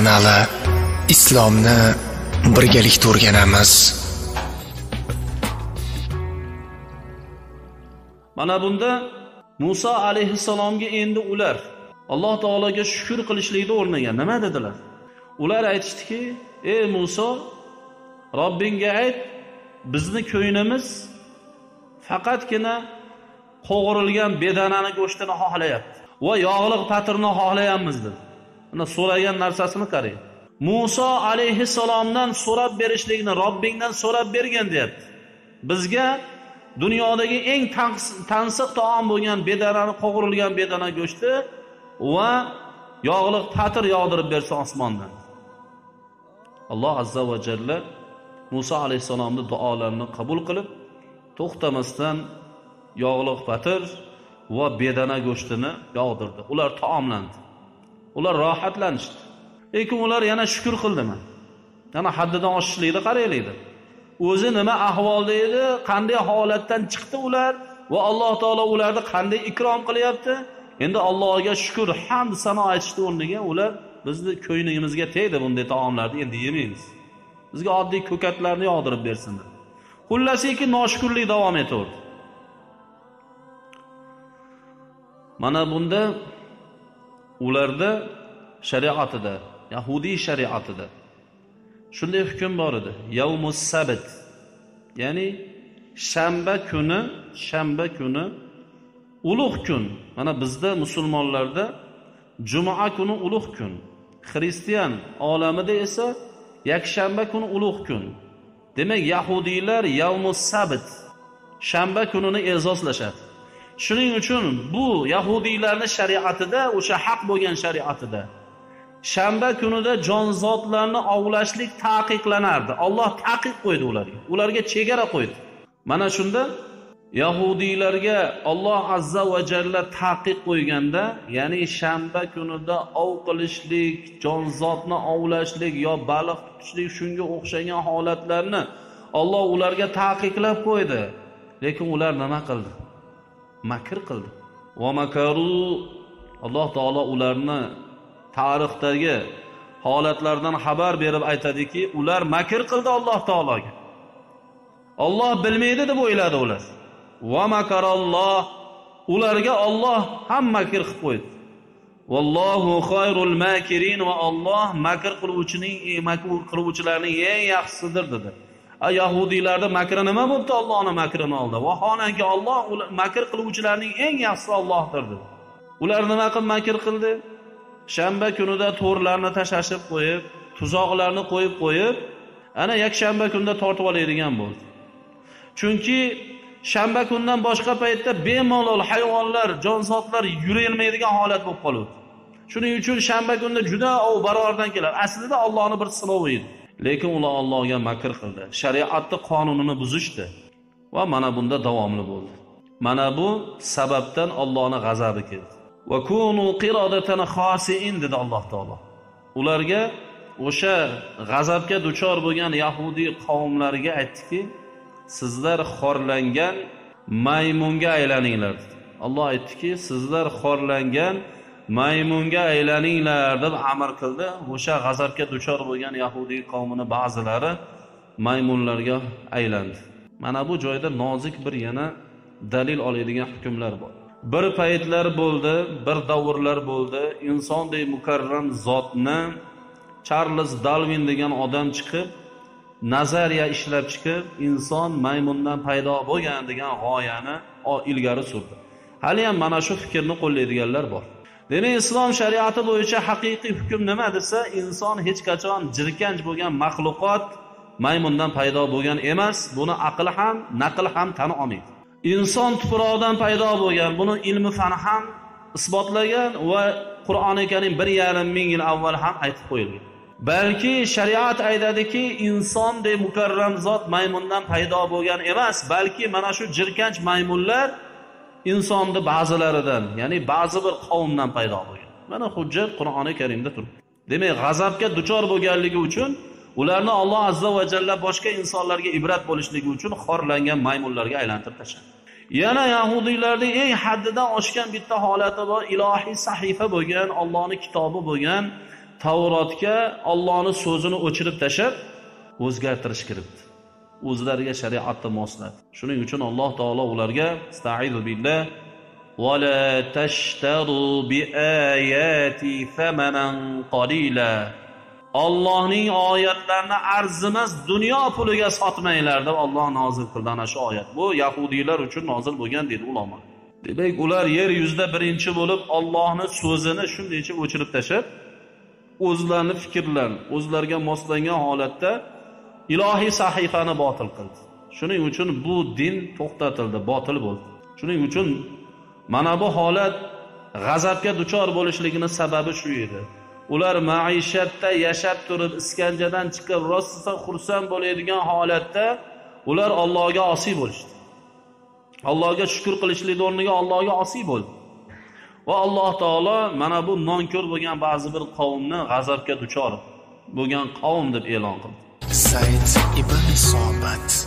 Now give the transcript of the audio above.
Anala islomni birgalikda o'rganamiz. Mana bunda Muso alayhissalomga endi ular Alloh taologa shukr qilishlikda o'rnagan. Nima dedilar? Ular aytishdiki: "Ey Muso, Robbingga ayt, bizni ko'ynimiz faqatgina qo'g'rilgan bedanani go'shtini xohlayapti va yog'liq patirni xohlayamiz" dedi. Ana so'ragan narsasini qarang. Muso alayhissalomdan so'rab berishlikni Robbingdan so'rab bergan deyapti. Bizga dunyodagi eng tansiq taom bo'lgan bedanani, qo'g'rilgan bedana go'shti va yog'liq patir yog'dirib bersa osmondan. Alloh azza va jalla Muso alayhissalomning duolarini qabul qilib, to'xtamasdan yog'liq patir va bedana go'shtini yog'dirdi. Ular taomlandi. Ular rohatlanishdi. Lekin ular yana shukr qildimi? Yana haddidan oshishlikni qaraylik. O'zi nima ahvolda edi, qanday holatdan chiqdi ular va Alloh taolo ularni qanday ikrom qilyapti? Endi Allohga shukr, hamd, sano aytishni o'rniga ular bizni ko'ynimizga tegdi bunday taomlarni endi yemaymiz. Bizga oddiy ko'katlarni yog'dirib bersin dedi. Xullasiki noshukrlik davom etaverdi. Mana bunda ularda shariatida, Yahudiy shariatida shunday hukm bor edi. Yawmus sabt, ya'ni shanba kuni ulug' kun. Mana bizda musulmonlarda juma kuni ulug' kun, xristian olamida esa yakshanba kuni ulug' kun. Demak, Yahudiylar yawmus sabt, shanba kunini e'zoslashadi. Shuning uchun bu Yahudiylarning shariatida, o'sha haq bo'lgan shariatida shanba kunida jonzotlarni ovlashlik taqiqlanardi. Alloh taqiq qo'ydi ularga. Ularga chegara qo'ydi. Mana shunda Yahudiylarga Alloh azza va jalla taqiq qo'yganda, ya'ni shanba kunida ov qilishlik, jonzotni ovlashlik yo baliq tutishlik, shunga o'xshagan holatlarni Alloh ularga taqiqlab qo'ydi. Lekin ular nima qildi? Makr qildi. Va makaru. Alloh taolo ularni tarixdagi holatlardan xabar berib aytadiki, ular makr qildi Alloh taologa. Alloh bilmaydi deb o'yladi ular. Va makaralloh, ularga Alloh ham makr qilib qo'ydi. Vallohu xoyrul makirin, va Alloh makr qiluvchining, makr qiluvchilarning eng yaxshisidir dedi. Yahudiylarda makri nima bo'libdi? Allohning makrini oldi. Vaholanki Alloh makr qiluvchilarning eng yaxshisi Allohdir dedi. Ular nima qilib makr qildi? Shanba kunida to'rlarni tashashib qo'yib, tuzoqlarni qo'yib, ana yakshanba kunida tortib oladigan bo'ldi. Chunki shanba kundan boshqa paytda bemalol hayvonlar, jonzotlar yurolmaydigan holat bo'lib qoladi. Shuning uchun shanba kunida juda ov barordan keladi. Aslida Allohning bir sinovi edi. Lekin ular Allohga makr qildi. Shariatning qonunini buzishdi. Va mana bunda davomli bo'ldi. Mana bu sababdan Allohning g'azabi keldi. Va kunu qiradatan khasiin dedi Alloh taolo. Ularga, o'sha g'azabga duchor bo'lgan Yahudiy qavmlariga aytdiki, sizlar xorlangan maymunga aylaninglar dedi. Alloh aytdiki, sizlar xorlangan maymunga aylaninglar deb amr qildi. O'sha g'azabga duchor bo'lgan Yahudiy qavmini ba'zilari maymunlarga aylandi. Mana bu joyda nozik bir yana dalil oladigan hukmlar bor. Bir paytlar bo'ldi, bir davrlar bo'ldi, insonday mukarram zotni Charles Darwin degan odam chiqib, nazariya ishlab chiqib, inson maymundan paydo bo'lgan degan g'oyani ilgari surdi. Hali ham mana shu fikrni qo'llaydiganlar bor. Demak, islom shariati bo'yicha haqiqiy hukm nima desa, inson hech qachon jirkanch bo'lgan maxluqot, maymundan paydo bo'lgan emas. Buni aql ham, naql ham tan olmaydi. Inson tuproqdan paydo bo'lgan, buni ilmi fani ham isbotlagan va Qur'oni Karim 1,5 ming yil avval ham aytib qo'yilgan. Balki shariat aytadiki, insonday mukarram zot maymundan paydo bo'lgan emas, balki mana shu jirkanch maymunlar insonni ba'zilaridan, ya'ni ba'zi bir qavmdan paydo bo'lgan. Mana hujjat Qur'oni Karimda turibdi. Demak, g'azabga duchor bo'lganligi uchun ularni Alloh azza va jalla boshqa insonlarga ibrat bo'lishligi uchun xorlangan maymunlarga aylantirib tashladi. Yana Yahudiylarning eng haddidan oshgan bitta holati bor. Ilohiy sahifa bo'lgan, Allohning kitobi bo'lgan Tavratga Allohning so'zini o'chirib tashab o'zgartirish kiribdi. O'zlariga shariatni mosladi. Shuning uchun Alloh taolo ularga staizu billah va la tashtaru bi ayati thamanan qalila. Allohning oyatlarini arzimas dunyo puliga sotmanglar deb Alloh nozil qildi ana shu oyat. Bu yahudiylar uchun nozil bo'lgan deydi ulamo. Demek ular yer yüzde birinci bulup Allah'ın sözünü şimdi için uçurup taşıp uzlarını fikirlerini, uzlarına moslangan halette ilahi sahifani batıl kıldı. Şunun için bu din to'xtatildi, batıl bo'ldi. Şunun için mana bu holat g'azabga duchor bo'lishligining sababi shu edi. Ular maishatda yashab turib, iskanjadan chiqib, rosa xursand bo'ladigan holatda ular Allohga osiy bo'lishdi. Allah'a şükür kılıçlıydı onunla Allah'a asip oldu. Ve Allah Teala bana bu nankör bugün bazı bir kavmini gazabga duchor bugün kavm deb e'lon qildi.